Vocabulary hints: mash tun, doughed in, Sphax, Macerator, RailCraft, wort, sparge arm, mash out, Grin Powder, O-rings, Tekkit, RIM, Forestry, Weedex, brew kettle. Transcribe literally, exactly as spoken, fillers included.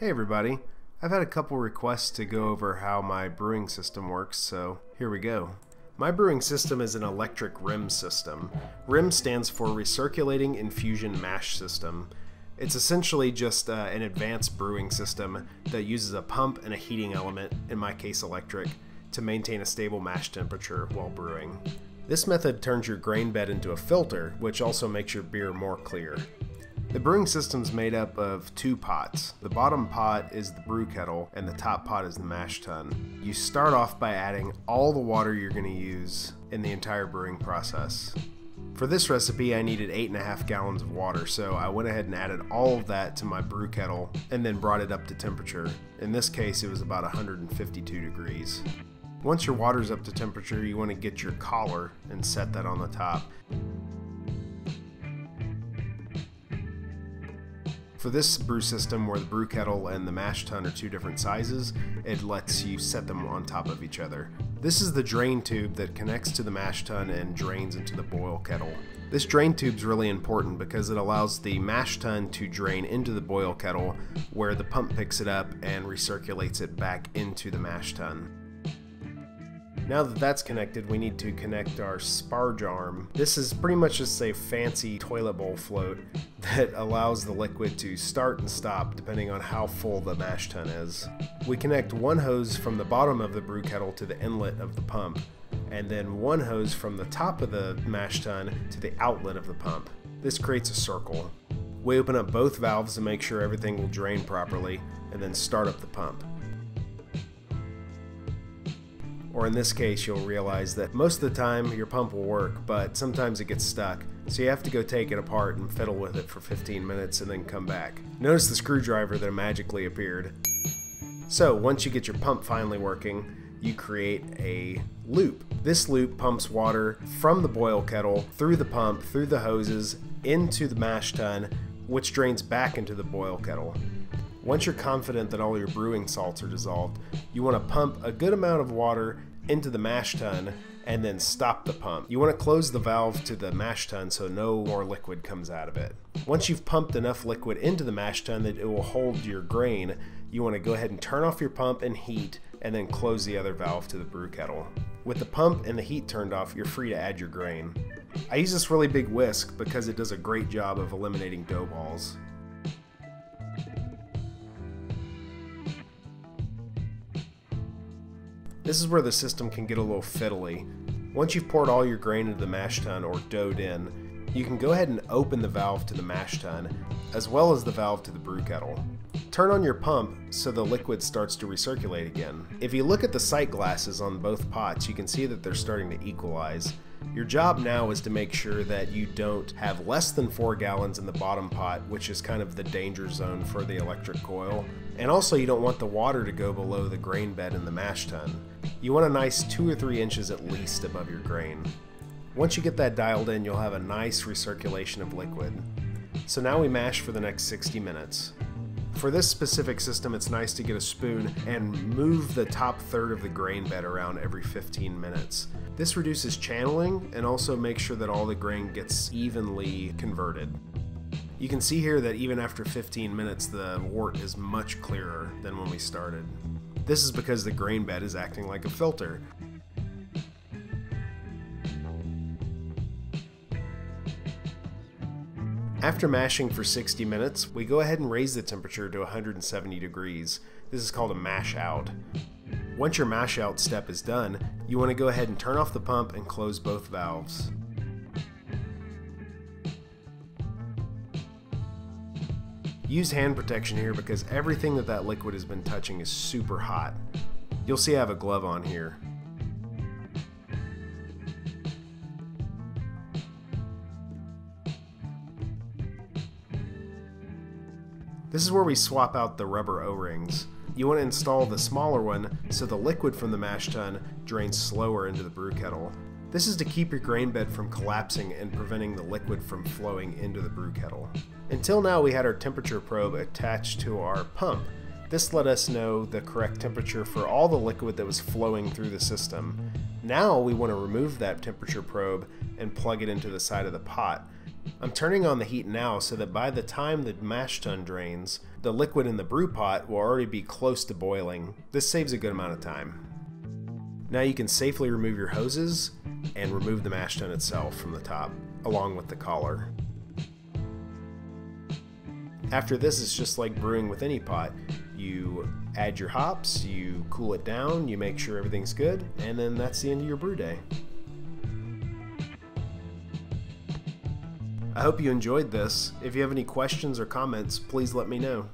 Hey everybody, I've had a couple requests to go over how my brewing system works, so here we go. My brewing system is an electric R I M system. R I M stands for Recirculating Infusion Mash System. It's essentially just uh, an advanced brewing system that uses a pump and a heating element, in my case electric, to maintain a stable mash temperature while brewing. This method turns your grain bed into a filter, which also makes your beer more clear. The brewing system's made up of two pots. The bottom pot is the brew kettle and the top pot is the mash tun. You start off by adding all the water you're going to use in the entire brewing process. For this recipe I needed eight and a half gallons of water, so I went ahead and added all of that to my brew kettle and then brought it up to temperature. In this case it was about one hundred fifty-two degrees. Once your water's up to temperature you want to get your collar and set that on the top. For this brew system, where the brew kettle and the mash tun are two different sizes, it lets you set them on top of each other. This is the drain tube that connects to the mash tun and drains into the boil kettle. This drain tube's really important because it allows the mash tun to drain into the boil kettle, where the pump picks it up and recirculates it back into the mash tun. Now that that's connected, we need to connect our sparge arm. This is pretty much just a fancy toilet bowl float that allows the liquid to start and stop depending on how full the mash tun is. We connect one hose from the bottom of the brew kettle to the inlet of the pump, and then one hose from the top of the mash tun to the outlet of the pump. This creates a circle. We open up both valves to make sure everything will drain properly, and then start up the pump. Or in this case, you'll realize that most of the time your pump will work, but sometimes it gets stuck, so you have to go take it apart and fiddle with it for fifteen minutes and then come back. Notice the screwdriver that magically appeared. So once you get your pump finally working, you create a loop. This loop pumps water from the boil kettle, through the pump, through the hoses, into the mash tun, which drains back into the boil kettle. Once you're confident that all your brewing salts are dissolved, you want to pump a good amount of water into the mash tun and then stop the pump. You want to close the valve to the mash tun so no more liquid comes out of it. Once you've pumped enough liquid into the mash tun that it will hold your grain, you want to go ahead and turn off your pump and heat and then close the other valve to the brew kettle. With the pump and the heat turned off, you're free to add your grain. I use this really big whisk because it does a great job of eliminating dough balls. This is where the system can get a little fiddly. Once you've poured all your grain into the mash tun, or doughed in, you can go ahead and open the valve to the mash tun, as well as the valve to the brew kettle. Turn on your pump so the liquid starts to recirculate again. If you look at the sight glasses on both pots, you can see that they're starting to equalize. Your job now is to make sure that you don't have less than four gallons in the bottom pot, which is kind of the danger zone for the electric coil. And also you don't want the water to go below the grain bed in the mash tun. You want a nice two or three inches at least above your grain. Once you get that dialed in, you'll have a nice recirculation of liquid. So now we mash for the next sixty minutes. For this specific system, it's nice to get a spoon and move the top third of the grain bed around every fifteen minutes. This reduces channeling and also makes sure that all the grain gets evenly converted. You can see here that even after fifteen minutes, the wort is much clearer than when we started. This is because the grain bed is acting like a filter. After mashing for sixty minutes, we go ahead and raise the temperature to one hundred seventy degrees. This is called a mash out. Once your mash out step is done, you want to go ahead and turn off the pump and close both valves. Use hand protection here because everything that that liquid has been touching is super hot. You'll see I have a glove on here. This is where we swap out the rubber O-rings. You want to install the smaller one so the liquid from the mash tun drains slower into the brew kettle. This is to keep your grain bed from collapsing and preventing the liquid from flowing into the brew kettle. Until now we had our temperature probe attached to our pump. This let us know the correct temperature for all the liquid that was flowing through the system. Now we want to remove that temperature probe and plug it into the side of the pot. I'm turning on the heat now so that by the time the mash tun drains, the liquid in the brew pot will already be close to boiling. This saves a good amount of time. Now you can safely remove your hoses and remove the mash tun itself from the top, along with the collar. After this, it's just like brewing with any pot. You add your hops, you cool it down, you make sure everything's good, and then that's the end of your brew day. I hope you enjoyed this. If you have any questions or comments, please let me know.